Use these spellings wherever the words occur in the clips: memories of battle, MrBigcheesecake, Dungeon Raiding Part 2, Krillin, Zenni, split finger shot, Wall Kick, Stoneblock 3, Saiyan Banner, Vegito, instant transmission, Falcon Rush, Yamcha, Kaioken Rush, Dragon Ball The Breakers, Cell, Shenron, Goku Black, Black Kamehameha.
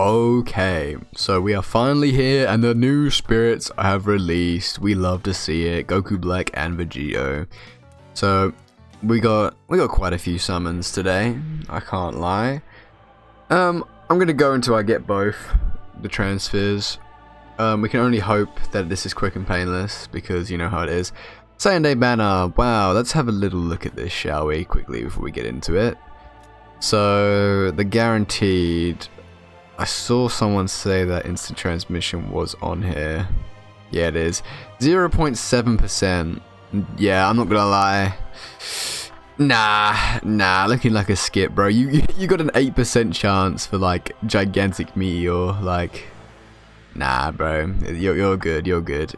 Okay, so we are finally here and the new spirits have released. We love to see it. Goku Black and Vegito. So we got quite a few summons today, I can't lie. I'm gonna go until I get both the transfers. We can only hope that this is quick and painless because you know how it is. Saiyan Banner, wow, let's have a little look at this, shall we, quickly before we get into it. So the guaranteed, I saw someone say that instant transmission was on here. Yeah, it is. 0.7%. Yeah, I'm not gonna lie. Nah, looking like a skip, bro. You got an 8% chance for like gigantic meteor. Like, nah, bro. You're good. You're good.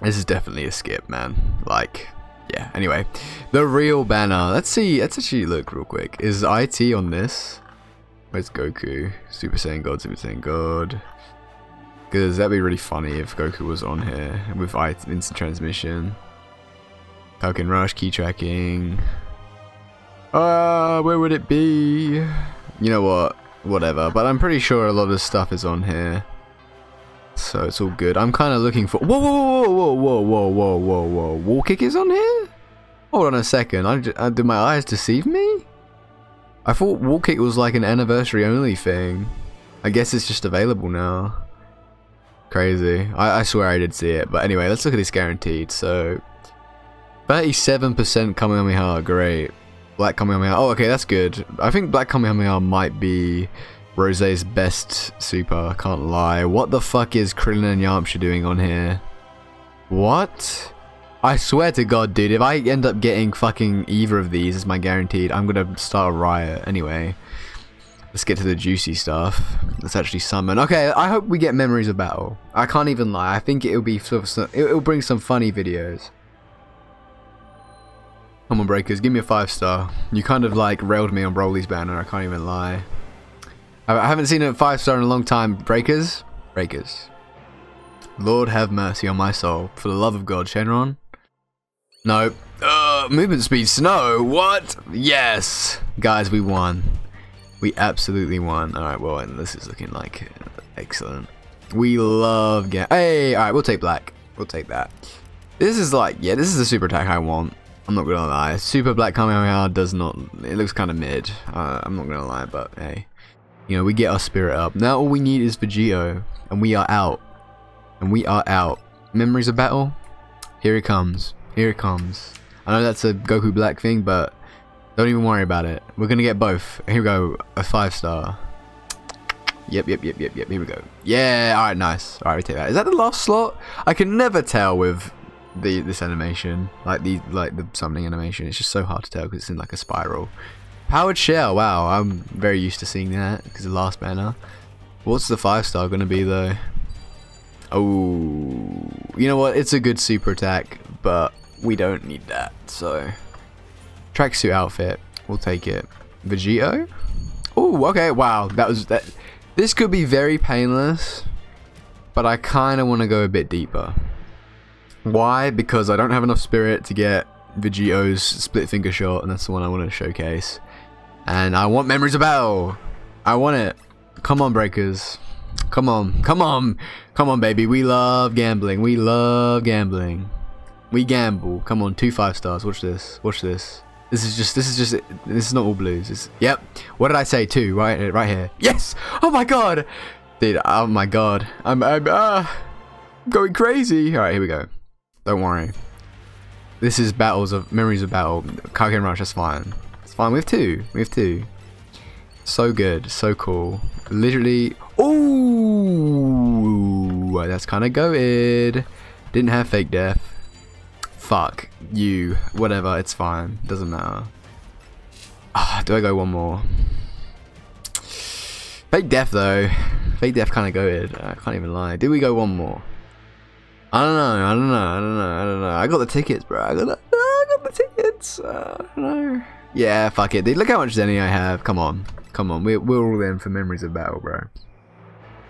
This is definitely a skip, man. Like, yeah. Anyway, the real banner. Let's see. Let's actually look real quick. Is IT on this? Where's Goku? Super Saiyan God, Super Saiyan God. Because that'd be really funny if Goku was on here with instant transmission. Falcon Rush, key tracking. Where would it be? You know what? Whatever. But I'm pretty sure a lot of stuff is on here. So it's all good. I'm kind of looking for. Whoa. Wall Kick is on here? Hold on a second. Did my eyes deceive me? I thought Wall Kick was like an anniversary only thing. I guess it's just available now. Crazy. I swear I did see it. But anyway, let's look at this guaranteed. So 37% Kamehameha. Great. Black Kamehameha. Oh, okay, that's good. I think Black Kamehameha might be Rose's best super. Can't lie. What the fuck is Krillin and Yamcha doing on here? What? I swear to God, dude, if I end up getting fucking either of these as my guaranteed, I'm gonna start a riot. Anyway, let's get to the juicy stuff. Let's actually summon. Okay, I hope we get memories of battle. I can't even lie. I think it'll be sort of, it'll bring some funny videos. Come on, Breakers, give me a 5-star. You kind of like railed me on Broly's banner. I can't even lie. I haven't seen a 5-star in a long time. Breakers, Breakers. Lord have mercy on my soul. For the love of God, Shenron. No. Movement speed snow. What? Yes. Guys, we won. We absolutely won. Alright, well, and this is looking like excellent. We love get. Hey, alright, we'll take Black. We'll take that. This is like, yeah, this is the super attack I want. I'm not gonna lie. Super Black Kamehameha does not. It looks kind of mid. I'm not gonna lie, but hey. You know, we get our spirit up. Now all we need is Vegito, and we are out. And we are out. Memories of battle? Here it comes. Here it comes. I know that's a Goku Black thing, but don't even worry about it. We're gonna get both. Here we go. A 5-star. Yep. Here we go. Yeah. All right. Nice. All right. We take that. Is that the last slot? I can never tell with this animation, like the summoning animation. It's just so hard to tell because it's in like a spiral. Powered shell. Wow. I'm very used to seeing that because the last banner. What's the 5-star gonna be though? Oh, you know what? It's a good super attack, but we don't need that, so tracksuit outfit, we'll take it. Vegito. Oh, okay. Wow, that was that. This could be very painless, but I kind of want to go a bit deeper. Why? Because I don't have enough spirit to get Vegito's split finger shot, and that's the one I want to showcase. And I want memories of battle. I want it. Come on, Breakers. Come on, come on, come on, baby. We love gambling. We love gambling. We gamble. Come on, 2 5-stars. Watch this. Watch this. This is not all blues. It's, yep. What did I say? 2, right here. Yes. Oh my God, dude. Oh my God. I'm going crazy. All right, here we go. Don't worry. This is battles of memories of battle. Kaioken Rush. That's fine. It's fine. We have 2. We have 2. So good. So cool. Literally. Oh, that's kind of goated. Didn't have fake death. Fuck you, whatever, it's fine, doesn't matter. Do I go one more? Fake death though, fake death kind of goated, I can't even lie. Did we go one more? I don't know, I got the tickets, bro, I got the tickets, I don't know. Yeah, fuck it, dude, look how much Zenni I have, come on, we're all in for memories of battle, bro.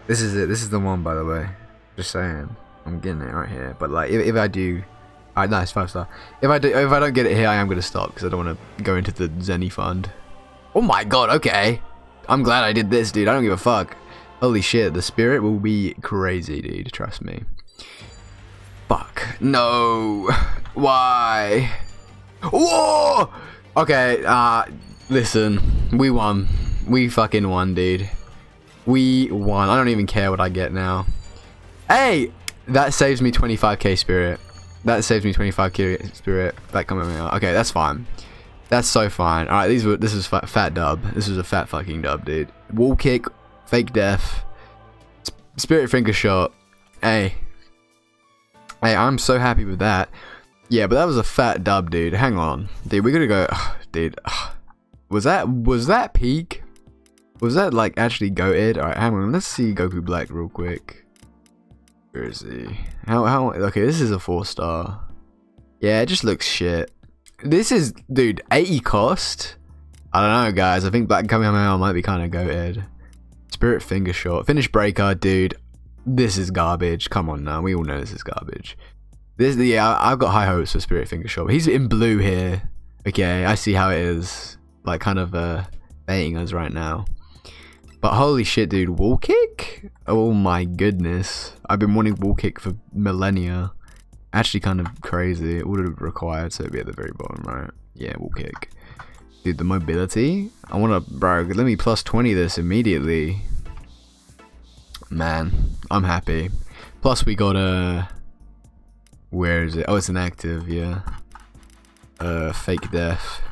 This is it, this is the one, by the way, just saying, I'm getting it right here, but like, if I do. Alright, nice, 5-star. If I don't get it here, I am gonna stop because I don't want to go into the Zenni fund. Oh my God, okay. I'm glad I did this, dude. I don't give a fuck. Holy shit, the spirit will be crazy, dude. Trust me. Fuck. No. Why? Whoa! Okay, listen. We won. We fucking won, dude. We won. I don't even care what I get now. Hey! That saves me 25k spirit. That saves me 25k spirit. That coming out. Okay, that's fine. That's so fine. Alright, this is fat dub. This is a fat fucking dub, dude. Wall kick, fake death, spirit finger shot. Hey. Hey, I'm so happy with that. Yeah, but that was a fat dub, dude. Hang on. Dude, we're gonna go... Ugh, dude. Ugh. Was that peak? Was that, like, actually goated? Alright, hang on. Let's see Goku Black real quick. Where is he? How... Okay, this is a 4-star. Yeah, it just looks shit. This is, dude, 80 cost? I don't know, guys. I think Black Kamehameha might be kind of goated. Spirit finger shot. Finish breaker, dude. This is garbage. Come on now. We all know this is garbage. This, yeah, I've got high hopes for spirit finger shot. He's in blue here. Okay, I see how it is. Like, kind of baiting us right now. But holy shit, dude. Wall kick? Oh my goodness. I've been wanting wall kick for millennia. Actually kind of crazy. It would have required, so it'd be at the very bottom, right? Yeah, wall kick. Dude, the mobility? I wanna, bro, let me plus 20 this immediately. Man, I'm happy. Plus we got a... Where is it? Oh, it's inactive, yeah. Fake death.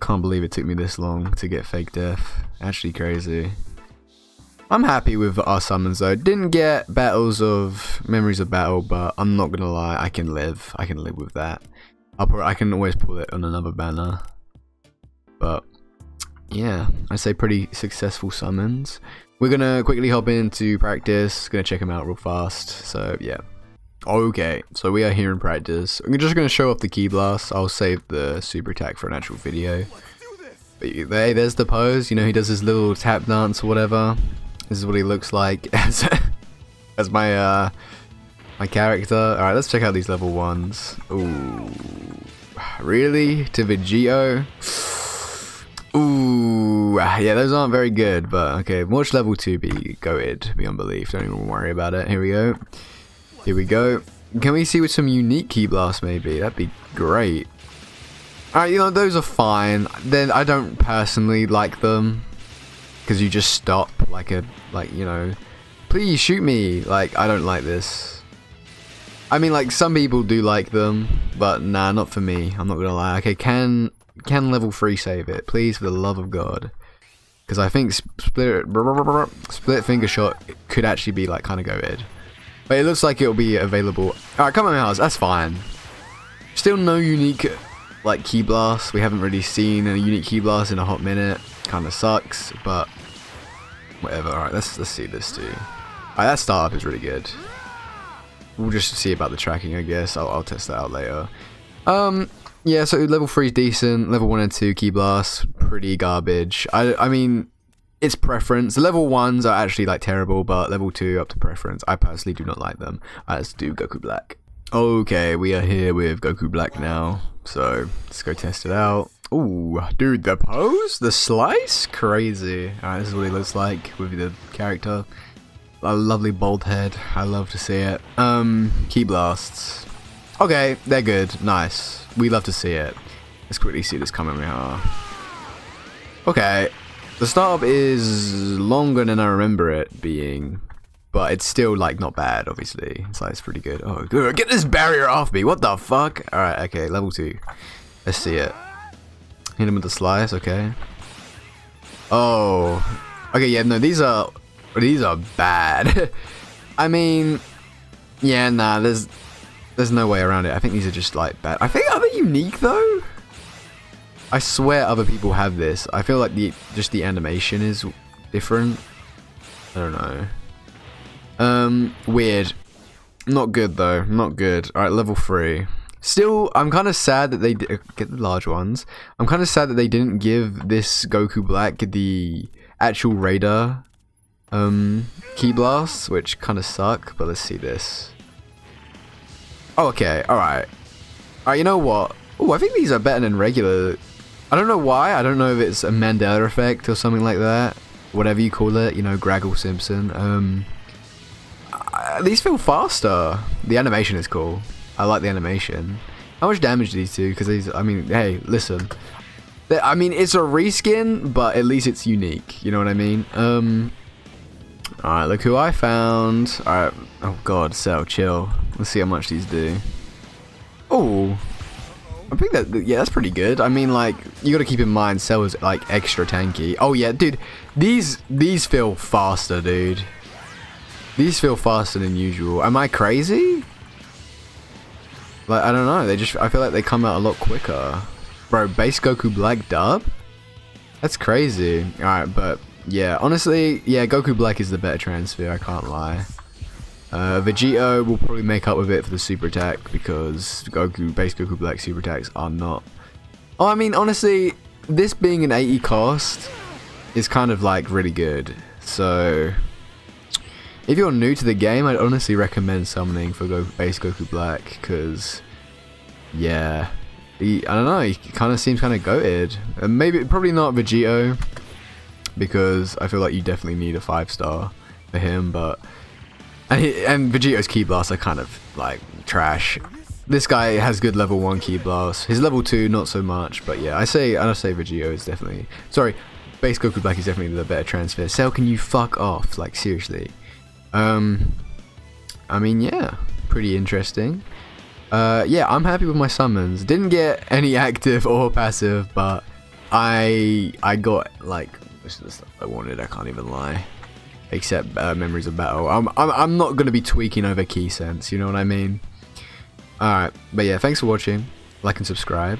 Can't believe it took me this long to get fake death. Actually crazy. I'm happy with our summons though. Didn't get battles of memories of battle, but I'm not gonna lie, I can live with that. I can always pull it on another banner. But yeah, I'd say pretty successful summons. We're gonna quickly hop into practice, gonna check them out real fast. So yeah. Okay, so we are here in practice. I'm just gonna show off the key blast. I'll save the super attack for an actual video. But hey, there's the pose, you know, he does his little tap dance or whatever. This is what he looks like as my my character. Alright, let's check out these level 1s. Ooh. Really? To Vegito? Ooh. Yeah, those aren't very good, but okay. Watch level 2 be goated beyond belief. Don't even worry about it. Here we go. Here we go. Can we see with some unique key blasts maybe? That'd be great. Alright, you know, those are fine. Then I don't personally like them. Because you just stop like you know, please shoot me. Like, I don't like this. I mean, like, some people do like them, but nah, not for me. I'm not gonna lie. Okay, can level 3 save it, please, for the love of God? Because I think split finger shot could actually be like kind of goated, but it looks like it'll be available. All right, come on, house. That's fine. Still no unique like key blast. We haven't really seen a unique key blast in a hot minute. Kind of sucks, but whatever. Alright, let's see this too. Alright, that startup is really good. We'll just see about the tracking, I guess. I'll test that out later. Yeah, so level 3 is decent. Level 1 and 2 key blasts, pretty garbage. I mean, it's preference. The level 1s are actually like terrible, but level 2 up to preference. I personally do not like them. Alright, let's do Goku Black. Okay, we are here with Goku Black now. So, let's go test it out. Ooh, dude, the pose? The slice? Crazy. Alright, this is what he looks like with the character. A lovely bald head. I love to see it. Key blasts. Okay, they're good. Nice. We love to see it. Let's quickly see this Kamehameha. Okay. The startup is longer than I remember it being. But it's still, like, not bad, obviously. It's like, it's pretty good. Oh, good. Get this barrier off me. What the fuck? Alright, okay, level 2. Let's see it. Hit him with the slice, okay. Oh. Okay, yeah, no, these are bad. I mean, yeah, nah, there's no way around it. I think these are just like bad. I think, are they unique though? I swear other people have this. I feel like just the animation is different. I don't know. Weird. Not good though, not good. Alright, level 3. Still, I'm kind of sad that they get the large ones. I'm kind of sad that they didn't give this Goku Black the actual radar key blasts, which kind of suck. But let's see this. Oh, okay, all right. You know what? Oh, I think these are better than regular I don't know why. I don't know if it's a Mandela effect or something like that. Whatever you call it, you know, Graggle Simpson. These feel faster. The animation is cool. I like the animation. How much damage do these do? Because these, I mean, hey, listen. I mean, it's a reskin, but at least it's unique. You know what I mean? Alright, look who I found. Alright. Oh, God. Cell, chill. Let's see how much these do. Oh. I think that, yeah, that's pretty good. I mean, like, you gotta keep in mind, Cell is, like, extra tanky. Oh, yeah, dude. These feel faster, dude. These feel faster than usual. Am I crazy? Like, I don't know. They just, I feel like they come out a lot quicker. Bro, base Goku Black dub? That's crazy. Alright, but, yeah, honestly, yeah, Goku Black is the better transfer, I can't lie. Vegito will probably make up with it for the super attack because Goku, base Goku Black super attacks are not. Oh, I mean, honestly, this being an 80 cost is kind of like really good. So, if you're new to the game, I'd honestly recommend summoning for base Goku Black because, yeah, I don't know, he kind of seems kind of goated. Maybe, probably not Vegito because I feel like you definitely need a 5-star for him, but. And Vegito's Key Blasts are kind of, like, trash. This guy has good level 1 Key Blast. His level 2, not so much. But yeah, I say Vegito is definitely... Sorry, base Goku Black is definitely the better transfer. Cell, can you fuck off? Like, seriously. I mean, yeah. Pretty interesting. Yeah, I'm happy with my summons. Didn't get any active or passive, but I got, like, most of the stuff I wanted. I can't even lie. Except memories of battle. I'm not gonna be tweaking over key sense. You know what I mean? All right, but yeah, thanks for watching. Like and subscribe.